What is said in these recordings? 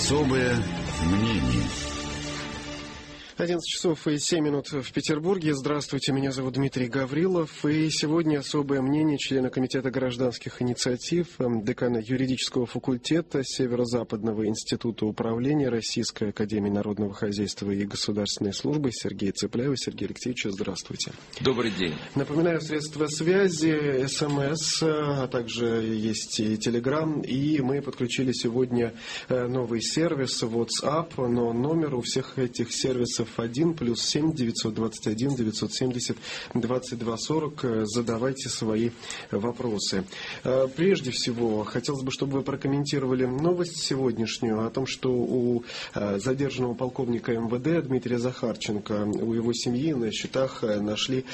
Особое мнение. 11:07 в Петербурге. Здравствуйте, меня зовут Дмитрий Гаврилов. И сегодня особое мнение члена Комитета гражданских инициатив, декана юридического факультета Северо-Западного института управления Российской Академии Народного Хозяйства и Государственной Службы Сергея Цыпляева. Сергей Алексеевич, здравствуйте. Добрый день. Напоминаю, средства связи, СМС, а также есть и Телеграм. И мы подключили сегодня новый сервис WhatsApp, но номер у всех этих сервисов 1+7 921 970 2240. Задавайте свои вопросы. Прежде всего, хотелось бы, чтобы вы прокомментировали новость сегодняшнюю о том, что у задержанного полковника МВД Дмитрия Захарченко, у его семьи на счетах нашли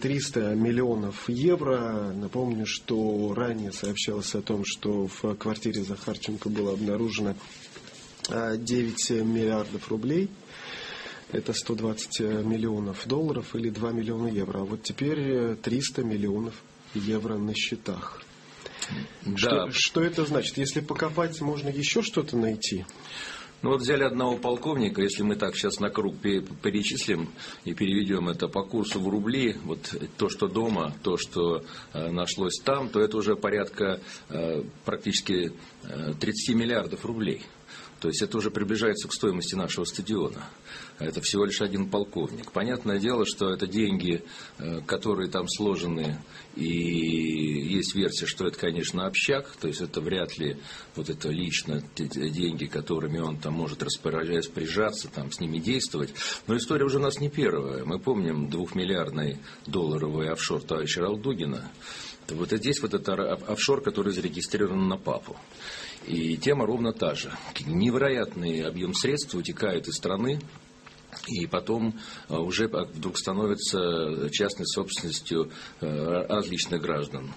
300 миллионов евро. Напомню, что ранее сообщалось о том, что в квартире Захарченко было обнаружено 9 миллиардов рублей. Это 120 миллионов долларов или 2 миллиона евро. А вот теперь 300 миллионов евро на счетах. Да. Что это значит? Если покопать, можно еще что-то найти? Ну вот взяли одного полковника, если мы так сейчас на круг перечислим и переведем это по курсу в рубли, вот то, что дома, то, что нашлось там, то это уже порядка практически 30 миллиардов рублей. То есть это уже приближается к стоимости нашего стадиона. Это всего лишь один полковник. Понятное дело, что это деньги, которые там сложены, и есть версия, что это, конечно, общак, то есть это вряд ли вот это лично деньги, которыми он там может распоряжаться, там, с ними действовать. Но история уже у нас не первая. Мы помним 2-миллиардный долларовый офшор товарища Ролдугина. Вот здесь вот это офшор, который зарегистрирован на папу. И тема ровно та же. Невероятный объем средств утекает из страны, и потом уже вдруг становится частной собственностью различных граждан,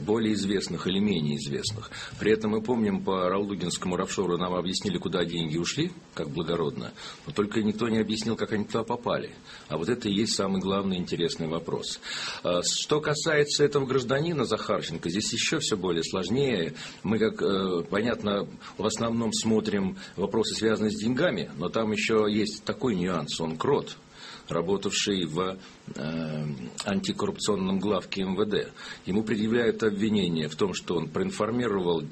более известных или менее известных. При этом мы помним, по Ролдугинскому офшору нам объяснили, куда деньги ушли, как благородно, но только никто не объяснил, как они туда попали. А вот это и есть самый главный интересный вопрос. Что касается этого гражданина Захарченко, здесь еще все более сложнее. Мы, как понятно, в основном смотрим вопросы, связанные с деньгами, но там еще есть такой нюанс. Сон Кротт, работавший в антикоррупционном главке МВД. Ему предъявляют обвинение в том, что он проинформировал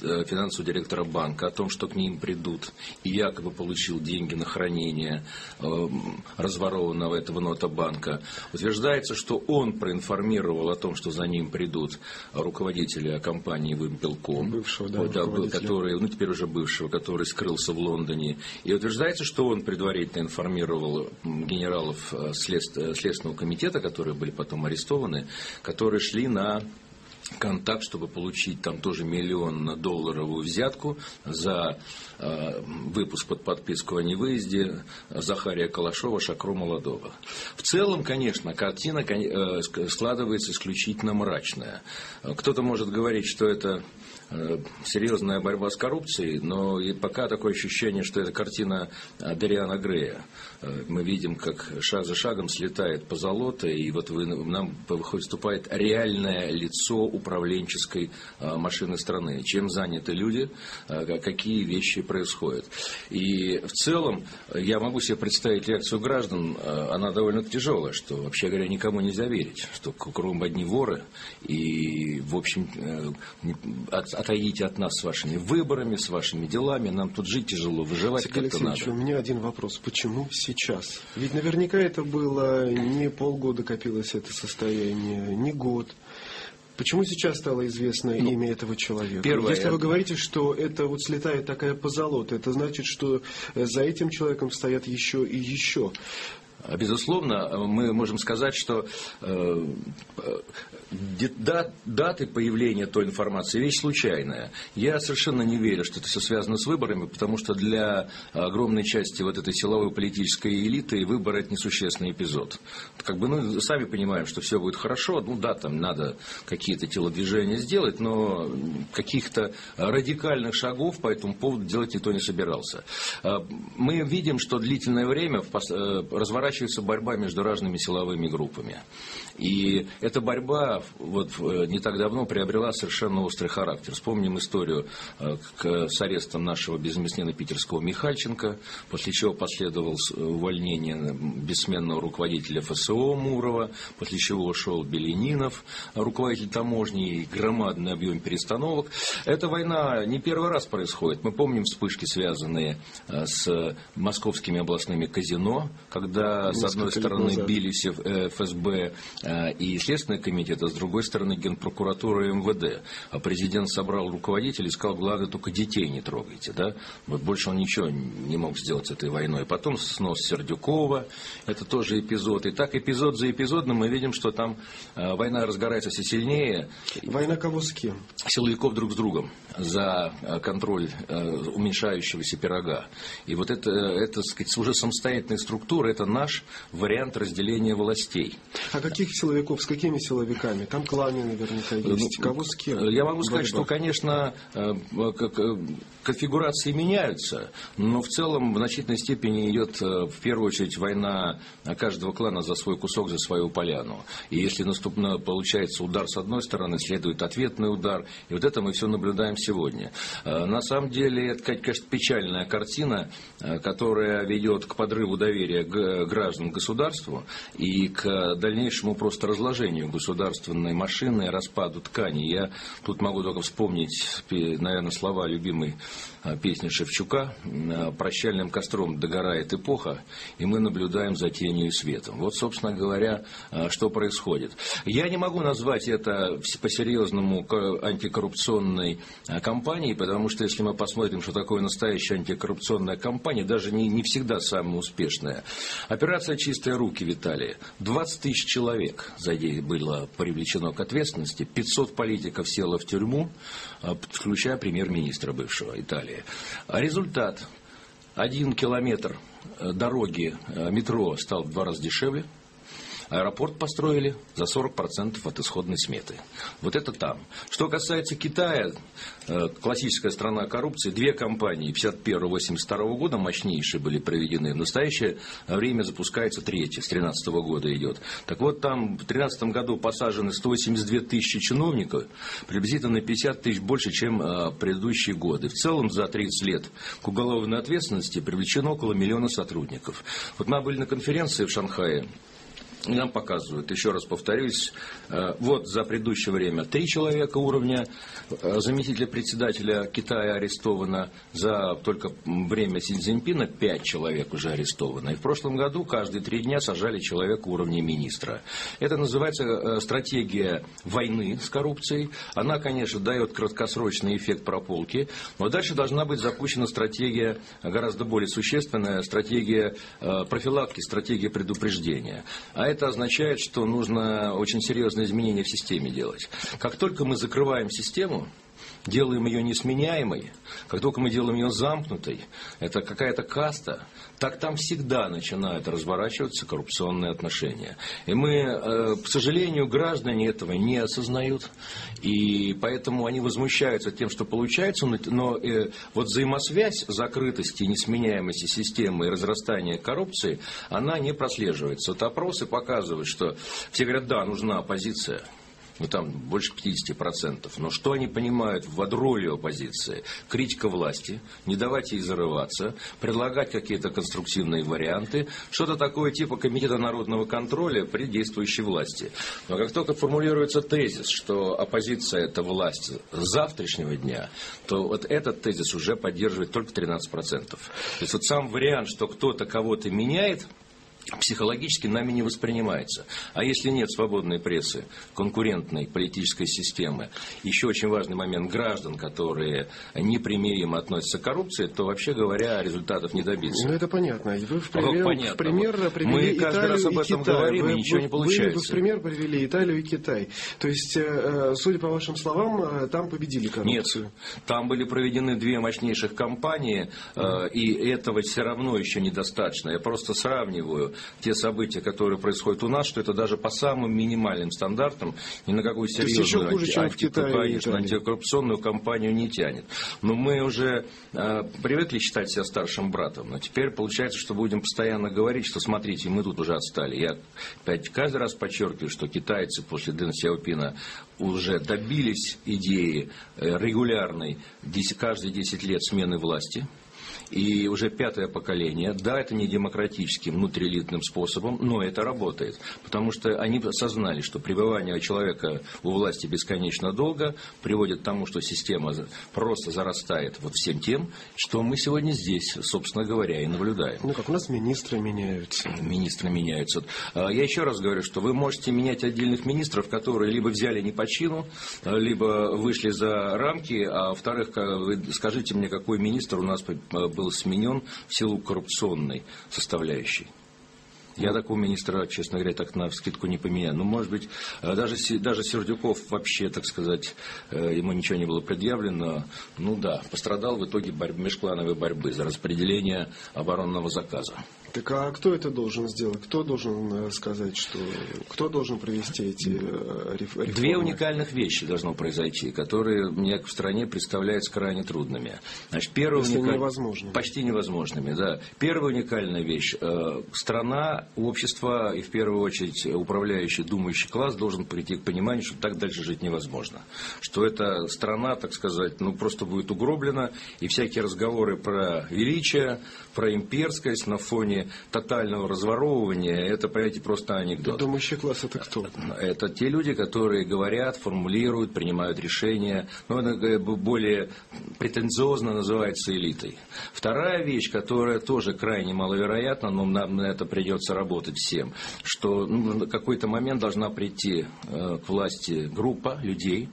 финансового директора банка о том, что к ним придут, и якобы получил деньги на хранение разворованного этого нотобанка. Утверждается, что он проинформировал о том, что за ним придут руководители компании «Вымпелком», бывшего, да, который, ну теперь уже бывшего, который скрылся в Лондоне. И утверждается, что он предварительно информировал генералов Следственного комитета, которые были потом арестованы, которые шли на контакт, чтобы получить там тоже миллион-долларовую взятку за выпуск под подписку о невыезде Захария Калашова, Шакру Молодого. В целом, конечно, картина складывается исключительно мрачная. Кто-то может говорить, что это серьезная борьба с коррупцией, но и пока такое ощущение, что это картина Дориана Грея. Мы видим, как шаг за шагом слетает позолота, и вот нам выступает реальное лицо управленческой машины страны. Чем заняты люди, какие вещи происходят. И в целом, я могу себе представить реакцию граждан, она довольно тяжелая, что, вообще говоря, никому нельзя верить, что кругом одни воры, и, в общем, отойдите от нас с вашими выборами, с вашими делами, нам тут жить тяжело, выживать как-то надо. Сергей Алексеевич, у меня один вопрос. Почему сейчас? Ведь наверняка это было не полгода копилось это состояние, не год. Почему сейчас стало известно имя этого человека? Первое, если вы говорите, что это вот слетает такая позолота, это значит, что за этим человеком стоят еще и еще. Безусловно, мы можем сказать, что даты появления той информации – вещь случайная. Я совершенно не верю, что это все связано с выборами, потому что для огромной части вот этой силовой политической элиты выборы – это несущественный эпизод. Как бы, ну, сами понимаем, что все будет хорошо, ну да, там надо какие-то телодвижения сделать, но каких-то радикальных шагов по этому поводу делать никто не собирался. Мы видим, что длительное время разворачивается разворачивается борьба между разными силовыми группами. И эта борьба вот не так давно приобрела совершенно острый характер. Вспомним историю с арестом нашего безмяснена питерского Михайченко, после чего последовало увольнение бессменного руководителя ФСО Мурова, после чего ушел Белянинов, руководитель таможни, и громадный объем перестановок. Эта война не первый раз происходит. Мы помним вспышки, связанные с московскими областными казино, когда несколько с одной стороны бились ФСБ и Следственный комитет, а с другой стороны Генпрокуратура и МВД. А президент собрал руководителей и сказал: главное, только детей не трогайте. Да? Вот больше он ничего не мог сделать с этой войной. Потом снос Сердюкова, это тоже эпизод. И так эпизод за эпизодом мы видим, что там война разгорается все сильнее. Война кого с кем? Силовиков друг с другом за контроль уменьшающегося пирога. И вот это так сказать, уже самостоятельная структура, это наш вариант разделения властей. А каких силовиков, с какими силовиками? Там кланы наверняка есть. Кого с кем? Я могу сказать, что, конечно, конфигурации меняются, но в целом в значительной степени идет в первую очередь война каждого клана за свой кусок, за свою поляну. И если наступно получается удар с одной стороны, следует ответный удар. И вот это мы все наблюдаем сегодня. На самом деле, это, конечно, печальная картина, которая ведет к подрыву доверия граждан к государству и к дальнейшему просто разложению государственной машины, распаду ткани. Я тут могу только вспомнить, наверное, слова любимой песни Шевчука: «Прощальным костром догорает эпоха, и мы наблюдаем за тенью и светом». Вот, собственно говоря, что происходит. Я не могу назвать это по-серьезному антикоррупционной кампанией, потому что, если мы посмотрим, что такое настоящая антикоррупционная кампания, даже не всегда самая успешная. Операция «Чистые руки» в Италии. 20 тысяч человек за день было привлечено к ответственности, 500 политиков село в тюрьму, включая премьер-министра бывшего Италии. А результат: 1 километр дороги метро стал в 2 раза дешевле. Аэропорт построили за 40% от исходной сметы. Вот это там. Что касается Китая, классическая страна коррупции, 2 кампании 1951-1982 года мощнейшие были проведены. В настоящее время запускается 3-я, с 2013 года идет. Так вот, там в 2013 году посажены 182 тысячи чиновников, приблизительно на 50 тысяч больше, чем предыдущие годы. В целом, за 30 лет к уголовной ответственности привлечено около 1 миллиона сотрудников. Вот мы были на конференции в Шанхае, и нам показывают, еще раз повторюсь, вот за предыдущее время 3 человека уровня заместителя председателя Китая арестовано, за только время Синьцзиньпина 5 человек уже арестовано. И в прошлом году каждые 3 дня сажали человека уровня министра. Это называется стратегия войны с коррупцией. Она, конечно, дает краткосрочный эффект прополки, но дальше должна быть запущена стратегия гораздо более существенная, стратегия профилактики, стратегия предупреждения. А это означает, что нужно очень серьезные изменения в системе делать. Как только мы закрываем систему, делаем ее несменяемой, как только мы делаем ее замкнутой, это какая-то каста, так там всегда начинают разворачиваться коррупционные отношения. И мы, к сожалению, граждане этого не осознают, и поэтому они возмущаются тем, что получается, но вот взаимосвязь закрытости, несменяемости системы и разрастания коррупции, она не прослеживается. Вот опросы показывают, что все говорят: да, нужна оппозиция. Ну, там больше 50%. Но что они понимают в роли оппозиции? Критика власти, не давать ей зарываться, предлагать какие-то конструктивные варианты, что-то такое типа Комитета народного контроля при действующей власти. Но как только формулируется тезис, что оппозиция – это власть завтрашнего дня, то вот этот тезис уже поддерживает только 13%. То есть вот сам вариант, что кто-то кого-то меняет, психологически нами не воспринимается. А если нет свободной прессы, конкурентной политической системы, еще очень важный момент — граждан, которые непримиримо относятся к коррупции, то, вообще говоря, результатов не добиться. Ну, это понятно. Вы в пример, понятно. В пример привели мы Италию каждый раз об этом говорим, и ничего не получается. Вы в пример привели Италию и Китай. То есть, судя по вашим словам, там победили коррупцию. Нет. Там были проведены 2 мощнейших кампании, и этого все равно еще недостаточно. Я просто сравниваю те события, которые происходят у нас, что это даже по самым минимальным стандартам ни на какую серьезную антикоррупционную кампанию не тянет. Но мы уже привыкли считать себя старшим братом, но теперь получается, что будем постоянно говорить, что смотрите, мы тут уже отстали. Я опять каждый раз подчеркиваю, что китайцы после Дэн Сяопина уже добились идеи регулярной, каждые 10 лет смены власти. И уже пятое поколение, да, это не демократическим, внутриэлитным способом, но это работает. Потому что они осознали, что пребывание человека у власти бесконечно долго приводит к тому, что система просто зарастает вот всем тем, что мы сегодня здесь, собственно говоря, и наблюдаем. Ну, как у нас министры меняются. Министры меняются. Я еще раз говорю, что вы можете менять отдельных министров, которые либо взяли не по чину, либо вышли за рамки, а во-вторых, скажите мне, какой министр у нас был сменен в силу коррупционной составляющей. Я такого министра, честно говоря, так навскидку не поменяю. Ну, может быть, даже Сердюков вообще, так сказать, ему ничего не было предъявлено. Ну да, пострадал в итоге межклановой борьбы за распределение оборонного заказа. Так а кто это должен сделать? Кто должен сказать, что... Кто должен провести эти реформы? Две уникальных вещи должно произойти, которые мне в стране представляются крайне трудными. Значит, почти невозможными, да. Первая уникальная вещь. Страна, общество и, в первую очередь, управляющий, думающий класс должен прийти к пониманию, что так дальше жить невозможно. Что эта страна, так сказать, ну просто будет угроблена, и всякие разговоры про величие, про имперскость на фоне тотального разворовывания, это, понимаете, просто анекдот. Думающий класс — это кто? Это те люди, которые говорят, формулируют, принимают решения. Но это более претенциозно называется элитой. Вторая вещь, которая тоже крайне маловероятна, но нам на это придется работать всем, что на какой-то момент должна прийти к власти группа людей,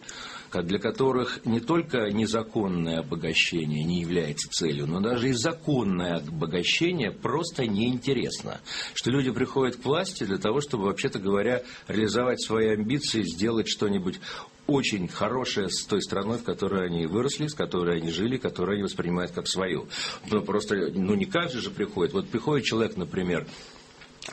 для которых не только незаконное обогащение не является целью, но даже и законное обогащение просто неинтересно. Что люди приходят к власти для того, чтобы, вообще-то говоря, реализовать свои амбиции, сделать что-нибудь очень хорошее с той страной, в которой они выросли, с которой они жили, которую они воспринимают как свою. Но просто, ну не каждый же приходит. Вот приходит человек, например,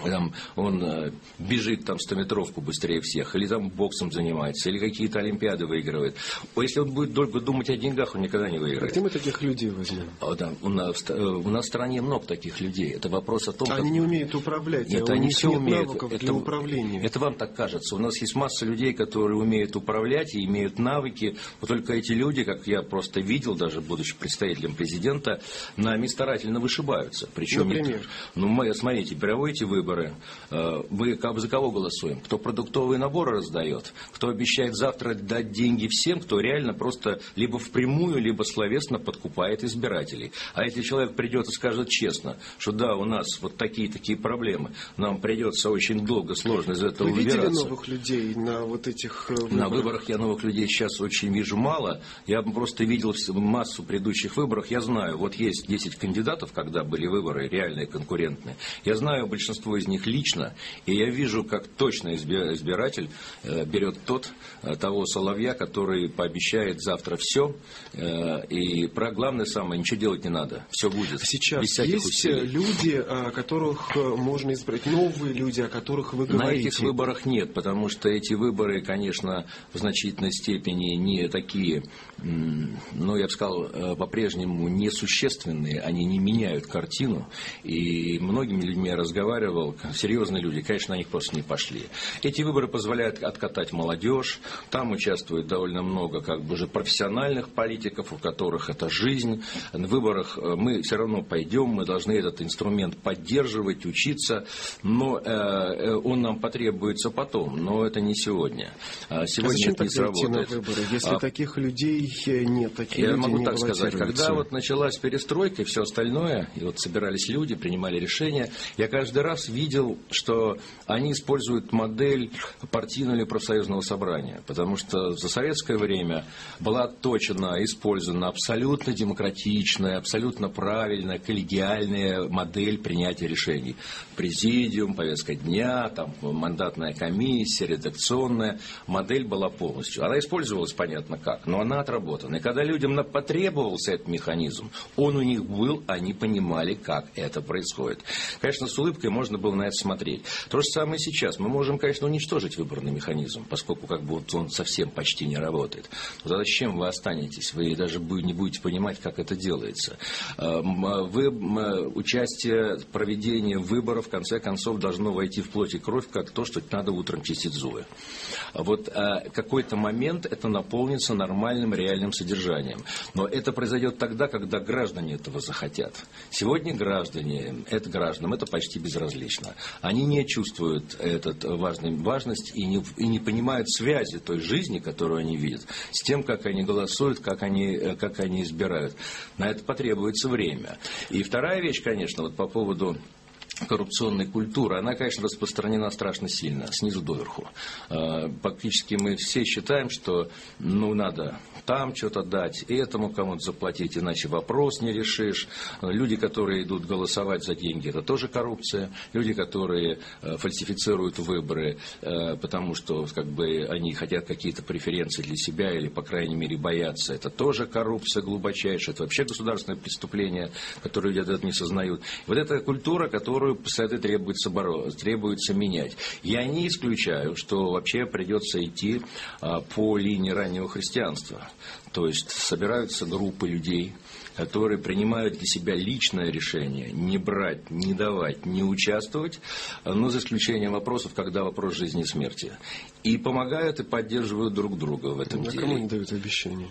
там, он бежит там 100-метровку быстрее всех, или там боксом занимается, или какие-то олимпиады выигрывает. Если он будет долго думать о деньгах, он никогда не выиграет. Где мы таких людей возьмем? Да, у нас в стране много таких людей. Это вопрос о том, они не умеют управлять, это они все умеют. Для управления. Это вам так кажется. У нас есть масса людей, которые умеют управлять и имеют навыки. Вот только эти люди, как я просто видел, даже будучи представителем президента, нами старательно вышибаются. Причем, например? Ну, смотрите, мировые выборы. Мы за кого голосуем? Кто продуктовые наборы раздает? Кто обещает завтра дать деньги всем? Кто реально просто либо впрямую, либо словесно подкупает избирателей? А если человек придет и скажет честно, что да, у нас вот такие-такие проблемы, нам придется очень долго, сложно из этого выбираться. Вы видели новых людей на вот этих выборах? На выборах я новых людей сейчас очень вижу мало. Я просто видел массу предыдущих выборов. Я знаю, вот есть 10 кандидатов, когда были выборы реальные, конкурентные. Я знаю большинство из них лично, и я вижу, как точно избиратель берет того соловья, который пообещает завтра все, и главное самое, ничего делать не надо, все будет. Сейчас без всяких есть усилий. Люди, которых можно избрать, новые люди, о которых вы говорите. На этих выборах нет, потому что эти выборы, конечно, в значительной степени не такие, ну, я бы сказал, по-прежнему несущественные, они не меняют картину, и многими людьми я разговаривал, серьезные люди, конечно, на них просто не пошли. Эти выборы позволяют откатать молодежь, там участвует довольно много как бы уже профессиональных политиков, у которых это жизнь. На выборах мы все равно пойдем, мы должны этот инструмент поддерживать, учиться, но он нам потребуется потом, но это не сегодня. Сегодня зачем это не сработает. Выборы, если таких людей нет, такие я могу так сказать, когда вот началась перестройка и все остальное, и вот собирались люди, принимали решения, я каждый раз видел, что они используют модель партийного или профсоюзного собрания, потому что за советское время была отточена, использована абсолютно демократичная, абсолютно правильная, коллегиальная модель принятия решений. Президиум, повестка дня, там, мандатная комиссия, редакционная. Модель была полностью. Она использовалась, понятно как, но она отработана. И когда людям потребовался этот механизм, он у них был, они понимали, как это происходит. Конечно, с улыбкой можно можно было на это смотреть. То же самое сейчас. Мы можем, конечно, уничтожить выборный механизм, поскольку как бы вот он совсем почти не работает. Но тогда с чем вы останетесь? Вы даже не будете понимать, как это делается. Участие, проведение выборов, в конце концов, должно войти в плоть и кровь, как то, что надо утром чистить зубы. Вот какой-то момент это наполнится нормальным реальным содержанием. Но это произойдет тогда, когда граждане этого захотят. Сегодня гражданам это почти безразлично. Они не чувствуют важность и не понимают связи той жизни, которую они видят, с тем, как они голосуют, как они избирают. На это потребуется время. И вторая вещь, конечно, вот по поводу коррупционной культуры, она, конечно, распространена страшно сильно, снизу доверху. Фактически мы все считаем, что ну надо там что-то дать, этому кому-то заплатить, иначе вопрос не решишь. Люди, которые идут голосовать за деньги, это тоже коррупция. Люди, которые фальсифицируют выборы, потому что как бы они хотят какие-то преференции для себя или, по крайней мере, боятся, это тоже коррупция глубочайшая. Это вообще государственное преступление, которое люди это не сознают. Вот эта культура, которую это требуется менять. Я не исключаю, что вообще придется идти по линии раннего христианства. То есть собираются группы людей, которые принимают для себя личное решение не брать, не давать, не участвовать, но за исключением вопросов, когда вопрос жизни и смерти. И помогают и поддерживают друг друга в этом деле. А кому они дают обещания?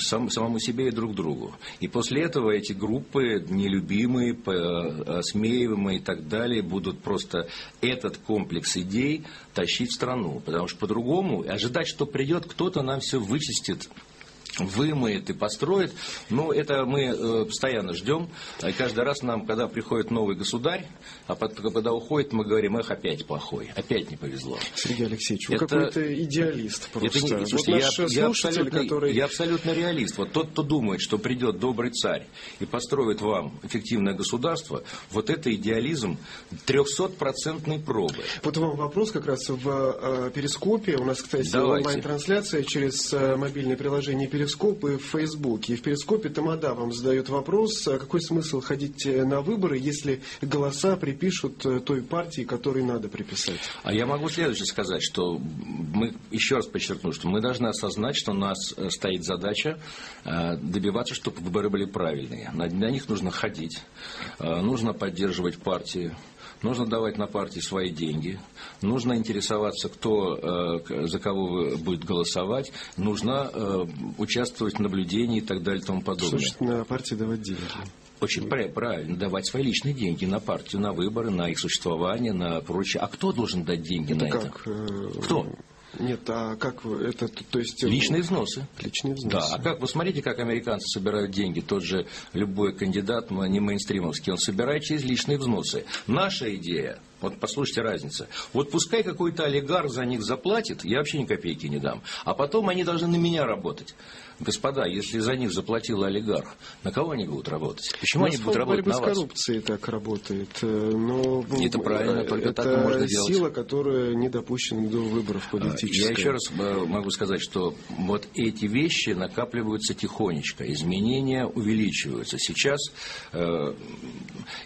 Самому себе и друг другу. И после этого эти группы, нелюбимые, осмеиваемые и так далее, будут просто этот комплекс идей тащить в страну. Потому что по-другому ожидать, что придет кто-то, нам все вычистит, вымоет и построит. Но это мы постоянно ждем. И каждый раз нам, когда приходит новый государь, а потом, когда уходит, мы говорим: эх, опять плохой, опять не повезло. Сергей Алексеевич, вы какой-то идеалист просто. Я абсолютно реалист. Вот тот, кто думает, что придет добрый царь и построит вам эффективное государство, вот это идеализм 300-процентной пробы. Вот вам вопрос как раз в Перископе. У нас, кстати, онлайн-трансляция через мобильное приложение Перископ. Перископ и в Фейсбуке. И в Перископе Тамада вам задает вопрос: какой смысл ходить на выборы, если голоса припишут той партии, которой надо приписать? А я могу следующее сказать, что мы, еще раз подчеркну, что мы должны осознать, что у нас стоит задача добиваться, чтобы выборы были правильные. На них нужно ходить, нужно поддерживать партии, нужно давать на партии свои деньги, нужно интересоваться, кто за кого будет голосовать, нужно участвовать в наблюдении и так далее и тому подобное. Слушайте, на партии давать деньги. Очень правильно, давать свои личные деньги на партию, на выборы, на их существование, на прочее. А кто должен дать деньги это на как? Это? Кто? Нет, а как вы это, то есть... Личные взносы. Личные взносы. Да, а как, вы смотрите, как американцы собирают деньги, тот же любой кандидат, не мейнстримовский, он собирает через личные взносы. Наша идея, вот послушайте разницу, вот пускай какой-то олигарх за них заплатит, я вообще ни копейки не дам, а потом они должны на меня работать. Господа, если за них заплатил олигарх, на кого они будут работать? Почему они будут работать на вас? С коррупцией так работает. Но это правильно, только это так можно делать. Сила, которая не допущена до выборов политических. Я еще раз могу сказать, что вот эти вещи накапливаются тихонечко. Изменения увеличиваются. Сейчас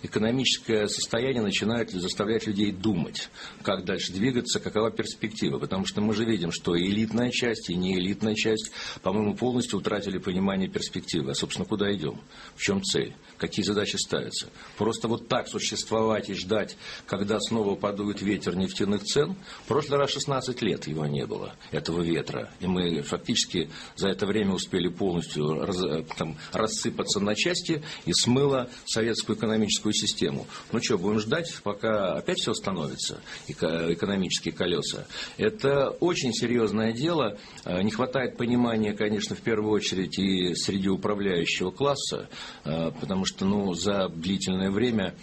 экономическое состояние начинает заставлять людей думать, как дальше двигаться, какова перспектива. Потому что мы же видим, что и элитная часть, и неэлитная часть, по-моему, полностью утратили понимание перспективы. А, собственно, куда идем? В чем цель? Какие задачи ставятся? Просто вот так существовать и ждать, когда снова подует ветер нефтяных цен. В прошлый раз 16 лет его не было, этого ветра. И мы фактически за это время успели полностью рассыпаться на части и смыло советскую экономическую систему. Ну что, будем ждать, пока опять все остановится, экономические колеса. Это очень серьезное дело. Не хватает понимания, конечно, в первую очередь и среди управляющего класса, потому что за длительное время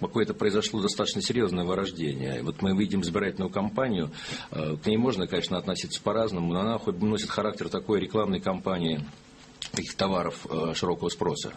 какое-то произошло достаточно серьезное вырождение. Вот мы видим избирательную кампанию, к ней можно, конечно, относиться по-разному, но она хоть носит характер такой рекламной кампании таких товаров широкого спроса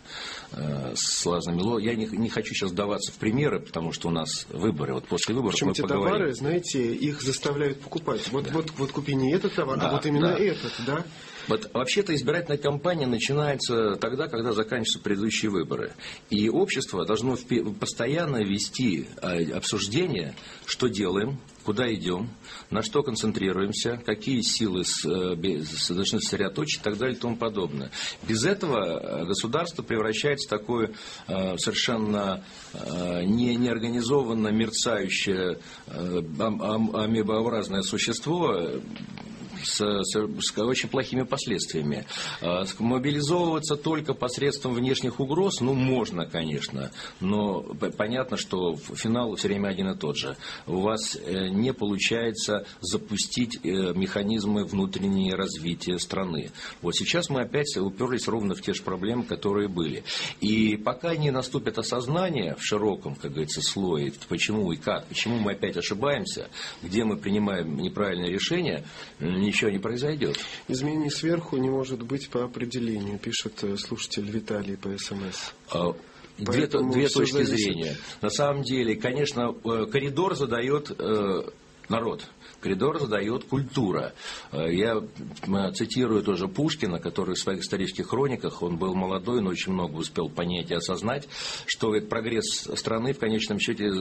с лазомело. Я не хочу сейчас вдаваться в примеры, потому что у нас выборы. Вот после выборов мы поговорим. Товары, знаете, их заставляют покупать. Вот, да. вот купи не этот товар, да, а вот именно да. этот, да? Вот, вообще-то избирательная кампания начинается тогда, когда заканчиваются предыдущие выборы. И общество должно постоянно вести обсуждение, что делаем, куда идем, на что концентрируемся, какие силы должны сосредоточить и так далее и тому подобное. Без этого государство превращается в такое совершенно неорганизованно мерцающее амебообразное существо, с очень плохими последствиями. Мобилизовываться только посредством внешних угроз, ну, можно, конечно, но понятно, что финал все время один и тот же. У вас не получается запустить механизмы внутреннего развития страны. Вот сейчас мы опять уперлись ровно в те же проблемы, которые были. И пока не наступит осознание в широком, как говорится, слое, почему и как, почему мы опять ошибаемся, где мы принимаем неправильное решение, ничего не произойдет. Изменений сверху не может быть по определению, пишет слушатель Виталий по СМС. Две точки зрения. На самом деле, конечно, коридор задает народ. Коридор задает культура. Я цитирую тоже Пушкина, который в своих исторических хрониках, он был молодой, но очень много успел понять и осознать, что говорит, прогресс страны в конечном счете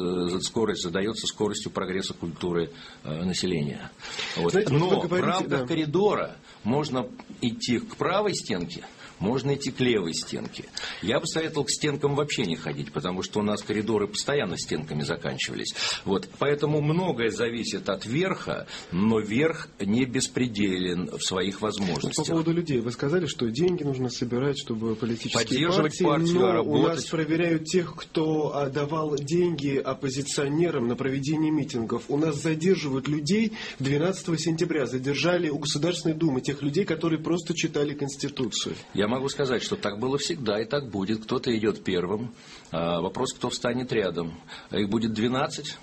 скорость задается скоростью прогресса культуры населения. Вот. Знаете, но в рамках коридора можно идти к правой стенке, можно идти к левой стенке. Я бы советовал к стенкам вообще не ходить, потому что у нас коридоры постоянно стенками заканчивались. Вот. Поэтому многое зависит от верха, но верх не беспределен в своих возможностях. По поводу людей. Вы сказали, что деньги нужно собирать, чтобы политические поддерживать партию, но работать. У нас проверяют тех, кто давал деньги оппозиционерам на проведение митингов. У нас задерживают людей 12 сентября. Задержали у Государственной Думы тех людей, которые просто читали Конституцию. Я могу сказать, что так было всегда и так будет. Кто-то идет первым. Вопрос, кто встанет рядом. Их будет 12,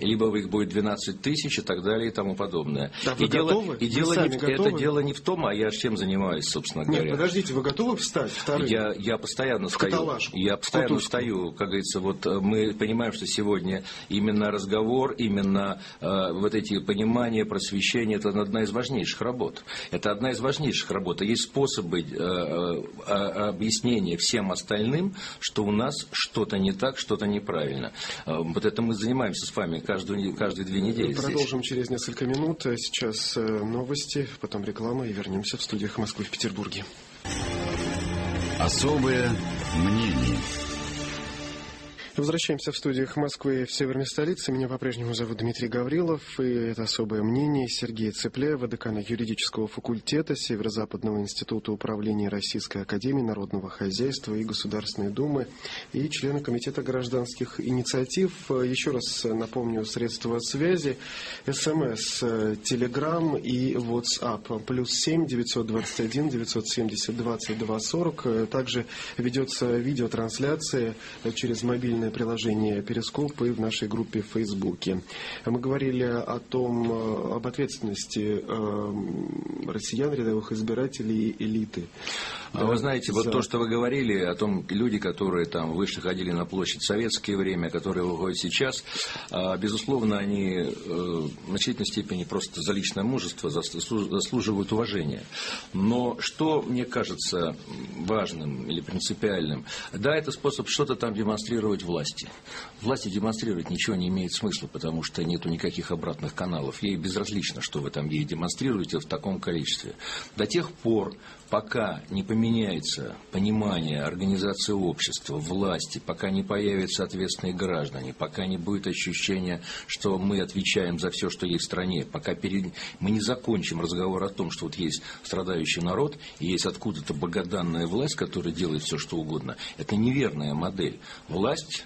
либо их будет 12 тысяч и так далее и тому подобное. Да, и дело не в том, а я чем занимаюсь, собственно говоря. Нет, подождите, вы готовы встать? Я постоянно встаю. Как говорится, вот мы понимаем, что сегодня именно разговор, именно вот эти понимания, просвещение, это одна из важнейших работ. Это одна из важнейших работ. Есть способы объяснения всем остальным, что у нас что-то не так, что-то неправильно. Вот это мы занимаемся с вами каждые 2 недели. Мы продолжим через несколько минут. Сейчас новости, потом реклама и вернемся в студиях Москвы и Петербурге. Особое мнение. Возвращаемся в студиях Москвы и в северной столице. Меня по-прежнему зовут Дмитрий Гаврилов. И это особое мнение Сергея Цыпляева, декана юридического факультета Северо-Западного института управления Российской Академии Народного Хозяйства и Государственной Думы и члена Комитета гражданских инициатив. Еще раз напомню средства связи. СМС, Телеграм и WhatsApp. +7 921 970 22 40. Также ведется видеотрансляция через мобильный приложение «Перископ» и в нашей группе в Фейсбуке. Мы говорили об ответственности россиян, рядовых избирателей и элиты. Да, вы знаете, вот то, что вы говорили о том, люди, которые там вышли, ходили на площадь в советское время, которые выходят сейчас, безусловно, они в значительной степени просто за личное мужество заслуживают уважения. Но что мне кажется важным или принципиальным, да, это способ что-то там демонстрировать власти. Власти демонстрировать ничего не имеет смысла, потому что нету никаких обратных каналов. Ей безразлично, что вы там ей демонстрируете в таком количестве. До тех пор, пока не поменяется понимание организации общества, власти, пока не появятся ответственные граждане, пока не будет ощущения, что мы отвечаем за все, что есть в стране, пока мы не закончим разговор о том, что вот есть страдающий народ и есть откуда-то богоданная власть, которая делает все, что угодно. Это неверная модель. Власть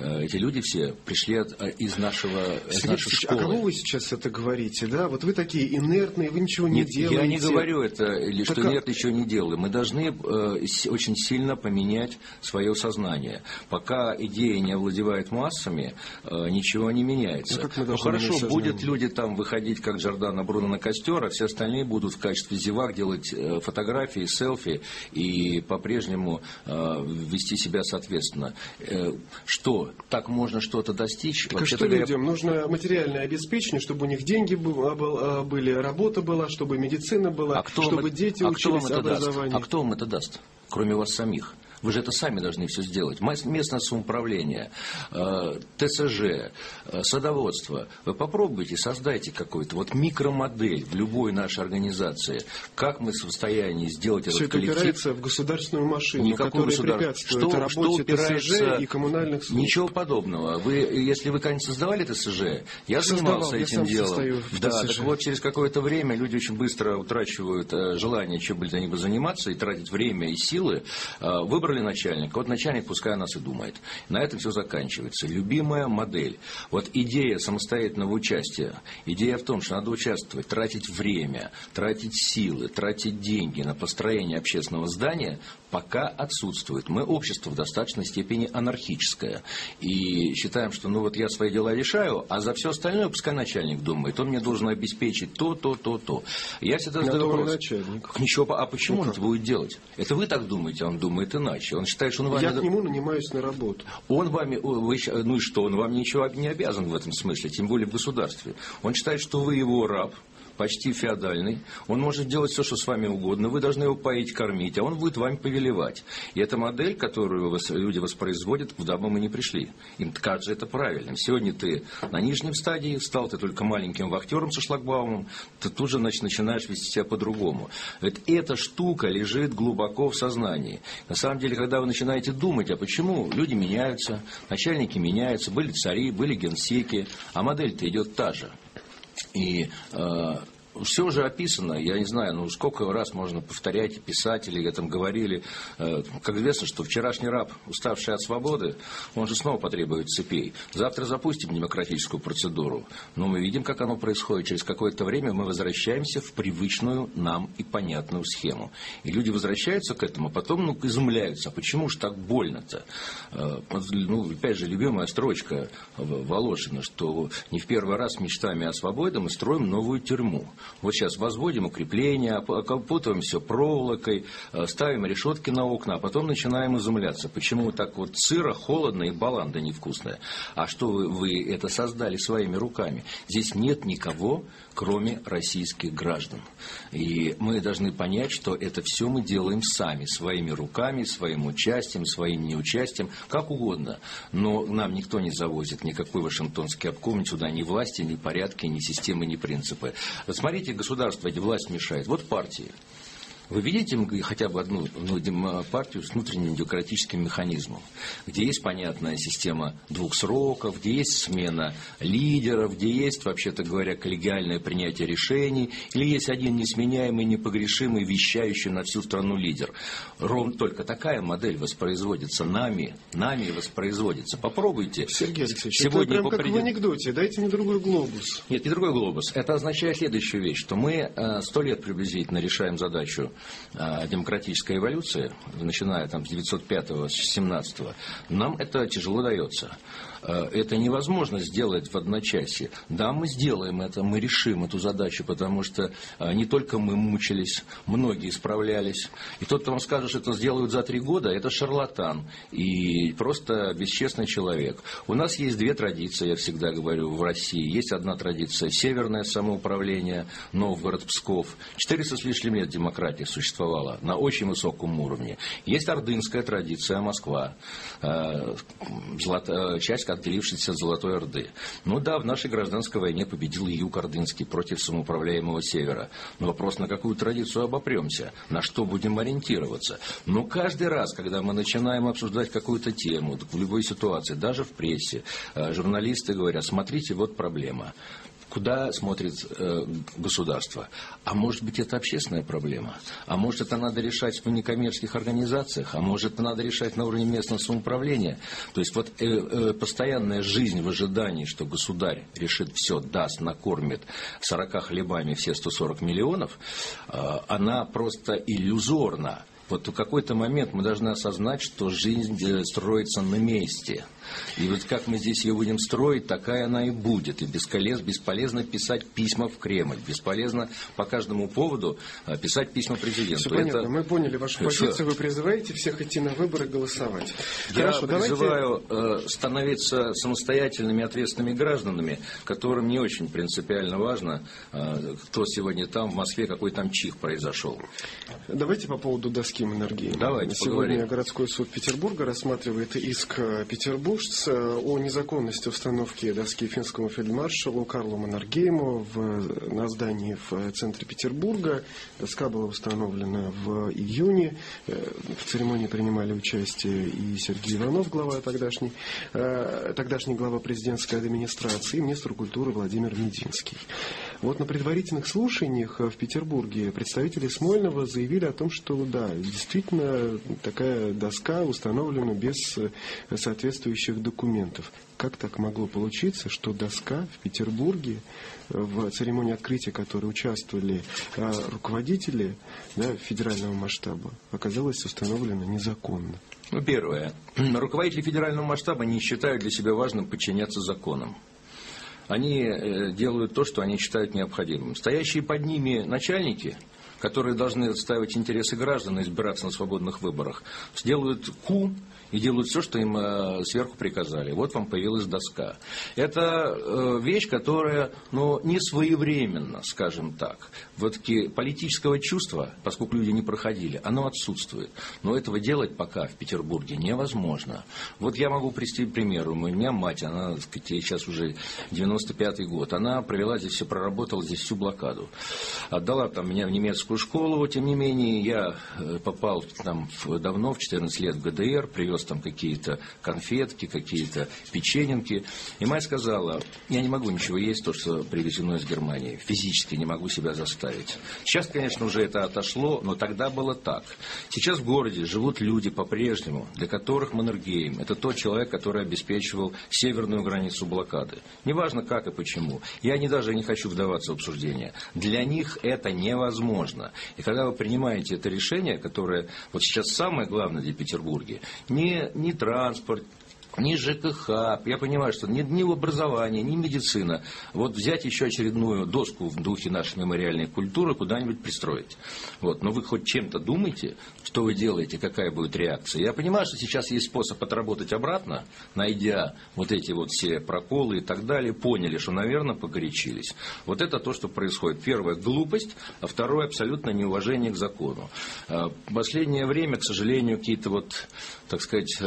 Эти люди все пришли из нашей школы. А кого вы сейчас это говорите? Да? Вот вы такие инертные, вы ничего не делаете. Я не говорю это, или так что инертные ничего не делаем. Мы должны очень сильно поменять свое сознание. Пока идея не овладевает массами, ничего не меняется. Ну, хорошо, будут люди там выходить, как Джордано Бруно, на костер, а все остальные будут в качестве зевак делать фотографии, селфи и по-прежнему вести себя соответственно. Что? Так можно что-то достичь? Так что людям нужно материальное обеспечение, чтобы у них деньги были, работа была, чтобы медицина была, чтобы дети учились, образование. А кто вам это даст, кроме вас самих? Вы же это сами должны все сделать. Местное самоуправление, ТСЖ, садоводство. Вы попробуйте, создайте какую-то вот микромодель в любой нашей организации. Как мы в состоянии сделать все этот коллектив? Все упирается в государственную машину, которая препятствует работе ТСЖ и коммунальных служб. Ничего подобного. Вы, если вы, конечно, создавали ТСЖ, я занимался этим делом. Да, так вот, через какое-то время люди очень быстро утрачивают желание чем-либо заниматься и тратить время и силы. Выбор начальник. Вот начальник пускай о нас и думает. На этом все заканчивается. Любимая модель. Вот идея самостоятельного участия. Идея в том, что надо участвовать, тратить время, тратить силы, тратить деньги на построение общественного здания, пока отсутствует. Мы общество в достаточной степени анархическое. И считаем, что ну вот я свои дела решаю, а за все остальное пускай начальник думает. Он мне должен обеспечить то. Я всегда задаю вопрос. Ничего, а почему он это будет делать? Это вы так думаете, а он думает иначе. Он считает, что он вами... Я к нему нанимаюсь на работу. Он вами... Ну и что? Он вам ничего не обязан в этом смысле, тем более в государстве. Он считает, что вы его раб, почти феодальный. Он может делать все, что с вами угодно. Вы должны его поить, кормить, а он будет вами повелевать. И эта модель, которую люди воспроизводят, куда бы мы ни пришли. Им кажется это правильным. Сегодня ты на нижнем стадии, стал ты только маленьким вахтером со шлагбаумом, ты тут же начинаешь вести себя по-другому. Эта штука лежит глубоко в сознании. На самом деле, когда вы начинаете думать, а почему люди меняются, начальники меняются, были цари, были генсеки, а модель-то идет та же. И все уже описано, я не знаю, ну сколько раз можно повторять, писатели об этом говорили. Как известно, что вчерашний раб, уставший от свободы, он же снова потребует цепей. Завтра запустим демократическую процедуру, но мы видим, как оно происходит. Через какое-то время мы возвращаемся в привычную нам и понятную схему. И люди возвращаются к этому, а потом изумляются, почему же так больно-то? Ну, опять же, любимая строчка Волошина, что не в первый раз мечтами о свободе мы строим новую тюрьму. Вот сейчас возводим укрепления, опутываем все проволокой, ставим решетки на окна, а потом начинаем изумляться, почему так вот сыро, холодно и баланда невкусная. А что вы это создали своими руками? Здесь нет никого, кроме российских граждан. И мы должны понять, что это все мы делаем сами, своими руками, своим участием, своим неучастием, как угодно. Но нам никто не завозит никакой вашингтонский обком, сюда ни власти, ни порядки, ни системы, ни принципы. Смотрите, государство, эта власть мешает. Вот партии. Вы видите хотя бы одну партию с внутренним демократическим механизмом, где есть понятная система двух сроков, где есть смена лидеров, где есть, вообще-то говоря, коллегиальное принятие решений, или есть один несменяемый, непогрешимый, вещающий на всю страну лидер. Ровно только такая модель воспроизводится нами воспроизводится. Попробуйте. Сергей Алексеевич, сегодня это прям как в анекдоте. Дайте мне другой глобус. Нет, не другой глобус. Это означает следующую вещь, что мы 100 лет приблизительно решаем задачу демократической эволюции, начиная там с 905-го, с 17-го, нам это тяжело дается. Это невозможно сделать в одночасье. Да, мы сделаем это, мы решим эту задачу, потому что не только мы мучились, многие справлялись. И тот, кто вам скажет, что это сделают за 3 года, это шарлатан и просто бесчестный человек. У нас есть 2 традиции, я всегда говорю, в России. Есть одна традиция, северное самоуправление, Новгород, Псков. 400 с лишним лет демократии существовала на очень высоком уровне. Есть ордынская традиция, Москва, часть отделившийся от Золотой Орды. Ну да, в нашей гражданской войне победил юг ордынский против самоуправляемого севера. Но вопрос, на какую традицию обопремся, на что будем ориентироваться. Но каждый раз, когда мы начинаем обсуждать какую-то тему, в любой ситуации, даже в прессе, журналисты говорят, смотрите, вот проблема. куда смотрит государство. А может быть, это общественная проблема? А может, это надо решать в некоммерческих организациях? А может, это надо решать на уровне местного самоуправления? То есть, вот постоянная жизнь в ожидании, что государь решит все, даст, накормит 40 хлебами все 140 миллионов, она просто иллюзорна. Вот в какой-то момент мы должны осознать, что жизнь строится на месте. И вот как мы здесь ее будем строить, такая она и будет. И бесполезно писать письма в Кремль, бесполезно по каждому поводу писать письма президенту. Все понятно. Это... Мы поняли вашу позицию. Все. Вы призываете всех идти на выборы и голосовать. Хорошо, я призываю становиться самостоятельными, ответственными гражданами, которым не очень принципиально важно, кто сегодня там в Москве, какой там чих произошел. Давайте по поводу доски. Энергии. Давайте поговорим. Сегодня городской суд Петербурга рассматривает иск петербуржца о незаконности установки доски финскому фельдмаршалу Карлу Маннергейму на здании в центре Петербурга. Доска была установлена в июне. В церемонии принимали участие и Сергей Иванов, глава тогдашний глава президентской администрации, и министр культуры Владимир Мединский. Вот на предварительных слушаниях в Петербурге представители Смольного заявили о том, что да, действительно, такая доска установлена без соответствующих документов. Как так могло получиться, что доска в Петербурге, в церемонии открытия, в которой участвовали руководители, да, федерального масштаба, оказалась установлена незаконно? Ну, первое. Руководители федерального масштаба не считают для себя важным подчиняться законам. Они делают то, что они считают необходимым. Стоящие под ними начальники, которые должны отстаивать интересы граждан и избираться на свободных выборах, делают ку и делают все, что им сверху приказали. Вот вам появилась доска. Это вещь, которая, ну, не своевременно, скажем так. Вот политического чувства, поскольку люди не проходили, оно отсутствует. Но этого делать пока в Петербурге невозможно. Вот я могу привести пример. У меня мать, она, так сказать, сейчас уже 95-й год, она провела здесь и проработала здесь всю блокаду. Отдала там меня в немецкую школу, тем не менее, я попал там давно, в 14 лет в ГДР, привез там какие-то конфетки, какие-то печененки. И мать сказала: я не могу ничего есть, то, что привезено из Германии. Физически не могу себя заставить. Сейчас, конечно, уже это отошло, но тогда было так. Сейчас в городе живут люди по-прежнему, для которых Маннергейм – это тот человек, который обеспечивал северную границу блокады. Неважно, как и почему. Я даже не хочу вдаваться в обсуждение. Для них это невозможно. И когда вы принимаете это решение, которое вот сейчас самое главное для Петербурга, не транспорт, ни ЖКХ, я понимаю, что ни образование, ни медицина. Вот взять еще очередную доску в духе нашей мемориальной культуры, куда-нибудь пристроить. Вот. Но вы хоть чем-то думаете, что вы делаете, какая будет реакция. Я понимаю, что сейчас есть способ отработать обратно, найдя вот эти вот все проколы и так далее, поняли, что, наверное, погорячились. Вот это то, что происходит. Первое – глупость, а второе – абсолютное неуважение к закону. В последнее время, к сожалению, какие-то вот, так сказать,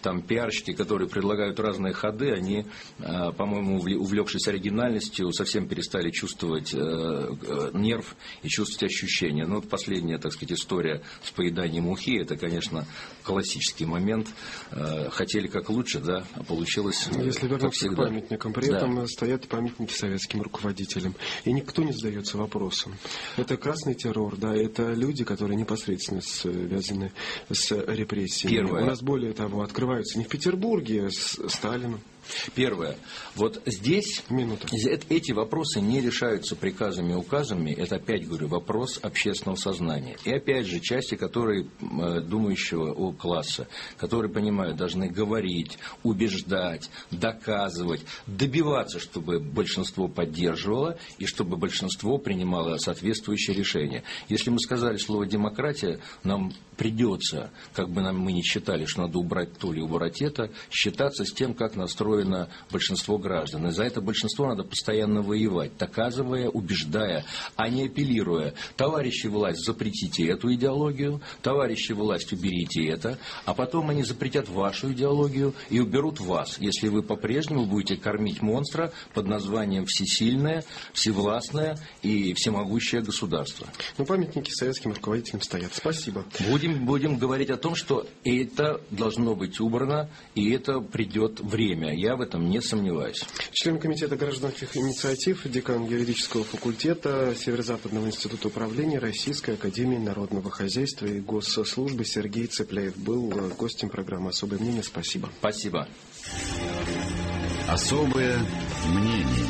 там пиарщики, которые предлагают разные ходы, они, по-моему, увлекшись оригинальностью, совсем перестали чувствовать нерв и чувствовать ощущения. Но вот последняя, так сказать, история с поеданием ухи, это, конечно, классический момент. Хотели как лучше, да, а получилось как всегда. Если вернуться к памятникам, при этом стоят памятники советским руководителям. И никто не задается вопросом. Это красный террор, да, это люди, которые непосредственно связаны с репрессиями. Первое. У нас, более того, открываются не в Петербурге, Сталину. Первое. Вот здесь эти вопросы не решаются приказами и указами. Это, опять говорю, вопрос общественного сознания. И опять же, части, которые думающего о класса, которые, понимают, должны говорить, убеждать, доказывать, добиваться, чтобы большинство поддерживало и чтобы большинство принимало соответствующее решение. Если мы сказали слово «демократия», нам придется, как бы мы ни считали, что надо убрать то или убрать это, считаться с тем, как настроить на большинство граждан. И за это большинство надо постоянно воевать, доказывая, убеждая, а не апеллируя. Товарищи власть, запретите эту идеологию, товарищи власть, уберите это, а потом они запретят вашу идеологию и уберут вас, если вы по-прежнему будете кормить монстра под названием всесильное, всевластное и всемогущее государство. Ну, памятники советским руководителям стоят. Спасибо. Будем говорить о том, что это должно быть убрано, и это придет время. я в этом не сомневаюсь. Член Комитета гражданских инициатив, декан юридического факультета Северо-Западного института управления Российской Академии Народного Хозяйства и Госслужбы Сергей Цыпляев был гостем программы «Особое мнение». Спасибо. Спасибо. Особое мнение.